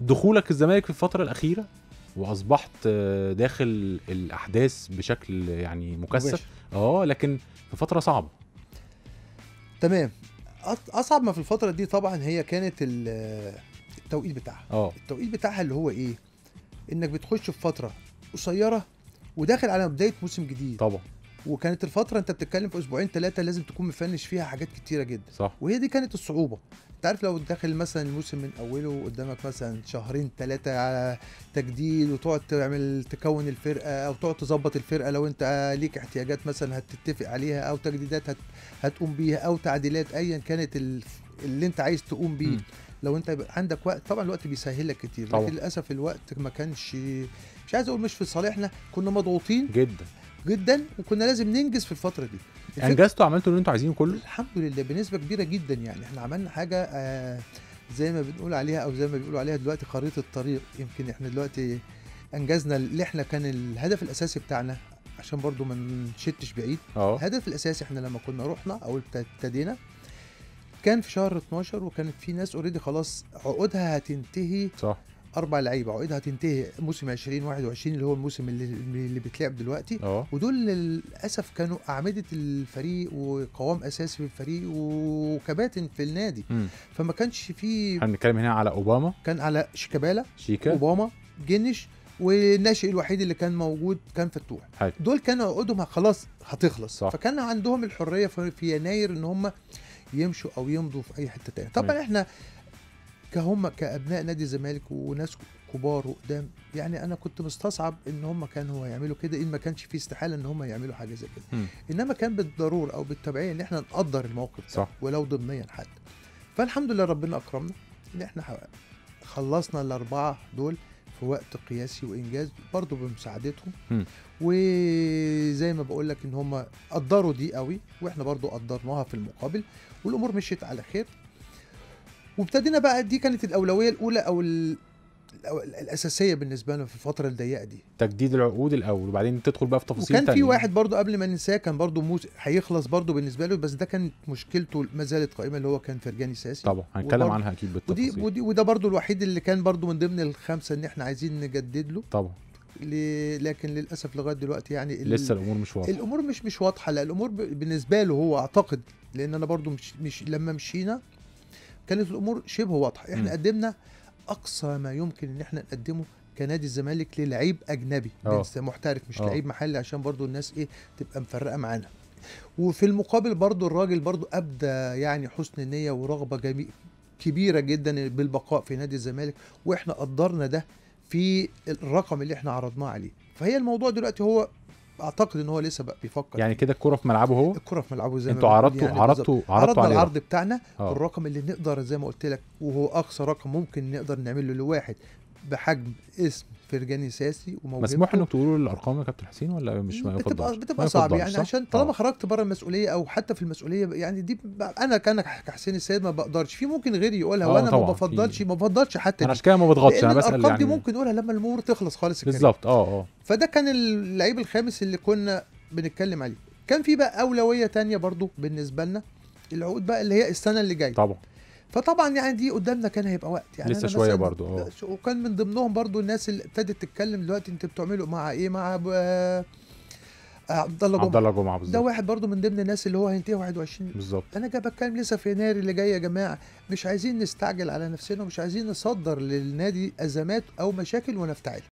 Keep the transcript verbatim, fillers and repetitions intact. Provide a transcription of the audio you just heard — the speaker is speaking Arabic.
دخولك الزمالك في الفترة الأخيرة واصبحت داخل الاحداث بشكل يعني مكثف، اه لكن في فتره صعبه. تمام. اصعب ما في الفتره دي طبعا هي كانت التوقيت بتاعها. اه التوقيت بتاعها اللي هو ايه؟ انك بتخش في فتره قصيره وداخل على بدايه موسم جديد. طبعا. وكانت الفتره انت بتتكلم في اسبوعين ثلاثه لازم تكون مفنش فيها حاجات كتيره جدا. صح. وهي دي كانت الصعوبه. انت عارف لو داخل مثلا الموسم من اوله قدامك مثلا شهرين ثلاثه على تجديد وتقعد تعمل تكون الفرقه او تقعد تظبط الفرقه، لو انت ليك احتياجات مثلا هتتفق عليها او تجديدات هت... هتقوم بيها او تعديلات ايا كانت ال... اللي انت عايز تقوم بيه. م. لو انت عندك وقت طبعا الوقت بيسهل لك كتير. طبعا. لكن للاسف الوقت ما كانش، مش عايز اقول مش في صالحنا، كنا مضغوطين جدا جدا وكنا لازم ننجز في الفتره دي. انجزتوا عملتوا اللي انتوا عايزينه كله؟ الحمد لله بنسبه كبيره جدا. يعني احنا عملنا حاجه آه زي ما بنقول عليها او زي ما بيقولوا عليها دلوقتي خريطه الطريق. يمكن احنا دلوقتي انجزنا اللي احنا كان الهدف الاساسي بتاعنا، عشان برضو ما نشتش بعيد. أوه. الهدف الاساسي احنا لما كنا رحنا او ابتدينا كان في شهر اتناشر، وكانت في ناس اوريدي خلاص عقودها هتنتهي. صح. أربع لعيبة عقودها هتنتهي موسم عشرين واحد وعشرين اللي هو الموسم اللي, اللي بيتلعب دلوقتي. أوه. ودول للأسف كانوا أعمدة الفريق وقوام أساسي في الفريق وكباتن في النادي. م. فما كانش في، هنتكلم هنا على أوباما، كان على شيكابالا، شيكا، أوباما، جنش، والناشئ الوحيد اللي كان موجود كان فتوح. حاجة. دول كانوا عقودهم خلاص هتخلص. صح. فكان عندهم الحرية في يناير إن هم يمشوا أو يمضوا في أي حتة تانية. طبعا م. إحنا كهم كابناء نادي الزمالك وناس كبار وقدام، يعني انا كنت مستصعب ان هم كانوا هيعملوا كده ان ما كانش في استحاله ان هم يعملوا حاجه زي كده. م. انما كان بالضروره او بالتبعيه ان احنا نقدر الموقف ده ولو ضمنيا حتى. فالحمد لله ربنا اكرمنا ان احنا خلصنا الاربعه دول في وقت قياسي وانجاز برضو بمساعدتهم. م. وزي ما بقول لك ان هم قدروا دي قوي واحنا برضو قدرناها في المقابل، والامور مشيت على خير وابتدينا بقى. دي كانت الاولويه الاولى او الاساسيه بالنسبه لنا في الفتره الضيقه دي، تجديد العقود الاول وبعدين تدخل بقى في تفاصيل ثانيه. وكان في واحد برضو قبل ما ننساه كان برضو موس... هيخلص برضو بالنسبه له، بس ده كانت مشكلته ما زالت قائمه اللي هو كان فرجاني ساسي. طبعا هنتكلم وبرضو... عنها اكيد بالتفاصيل. ودي... ودي وده برضو الوحيد اللي كان برضو من ضمن الخمسه ان احنا عايزين نجدد له. طبعا. ل... لكن للاسف لغايه دلوقتي يعني ال... لسه الامور مش واضحه. الامور مش مش واضحه، لا الامور ب... بالنسبه له هو اعتقد، لان انا برضو مش, مش... لما مشينا كانت الامور شبه واضحه. احنا م. قدمنا اقصى ما يمكن ان احنا نقدمه كنادي الزمالك للعيب اجنبي بس محترف، مش لعيب محلي، عشان برضو الناس ايه تبقى مفرقه معانا. وفي المقابل برضو الراجل برضو ابدى يعني حسن نيه ورغبه جميل كبيره جدا بالبقاء في نادي الزمالك، واحنا قدرنا ده في الرقم اللي احنا عرضناه عليه. فهي الموضوع دلوقتي هو اعتقد ان هو لسه بقى بيفكر يعني كده. الكره في ملعبه، هو الكره في ملعبه. زي ما انتوا عرضتوا يعني عرضتوا عرضتوا على العرض بتاعنا بالرقم اللي نقدر، زي ما قلت لك وهو اقصى رقم ممكن نقدر نعمل له لواحد بحجم اسم فرجاني ساسي وموهبته. مسموح انك تقولوا الارقام يا كابتن حسين ولا مش ما يفضلش؟ بتبقى بتبقى صعب يعني، عشان طالما خرجت بره المسؤوليه او حتى في المسؤوليه يعني دي انا كان كحسين السيد ما بقدرش، في ممكن غيري يقولها وانا ما بفضلش ما بفضلش حتى انا، عشان كده ما بضغطش انا، بس الارقام دي ممكن اقولها لما الامور تخلص خالص. بالظبط. اه اه فده كان اللعيب الخامس اللي كنا بنتكلم عليه. كان في بقى اولويه ثانيه برضو بالنسبه لنا، العقود بقى اللي هي السنه اللي جايه. طبعا. فطبعا يعني دي قدامنا كان هيبقى وقت يعني لسه شويه برضو. اه وكان من ضمنهم برضو الناس اللي ابتدت تتكلم دلوقتي انتوا بتعملوا مع ايه مع عبد الله جمعه. عبد الله جمعه بالظبط. ده واحد برضو من ضمن الناس اللي هو هينتهي واحد وعشرين. بالظبط. انا جاي بتكلم لسه في يناير اللي جاي يا جماعه، مش عايزين نستعجل على نفسنا ومش عايزين نصدر للنادي ازمات او مشاكل ونفتعل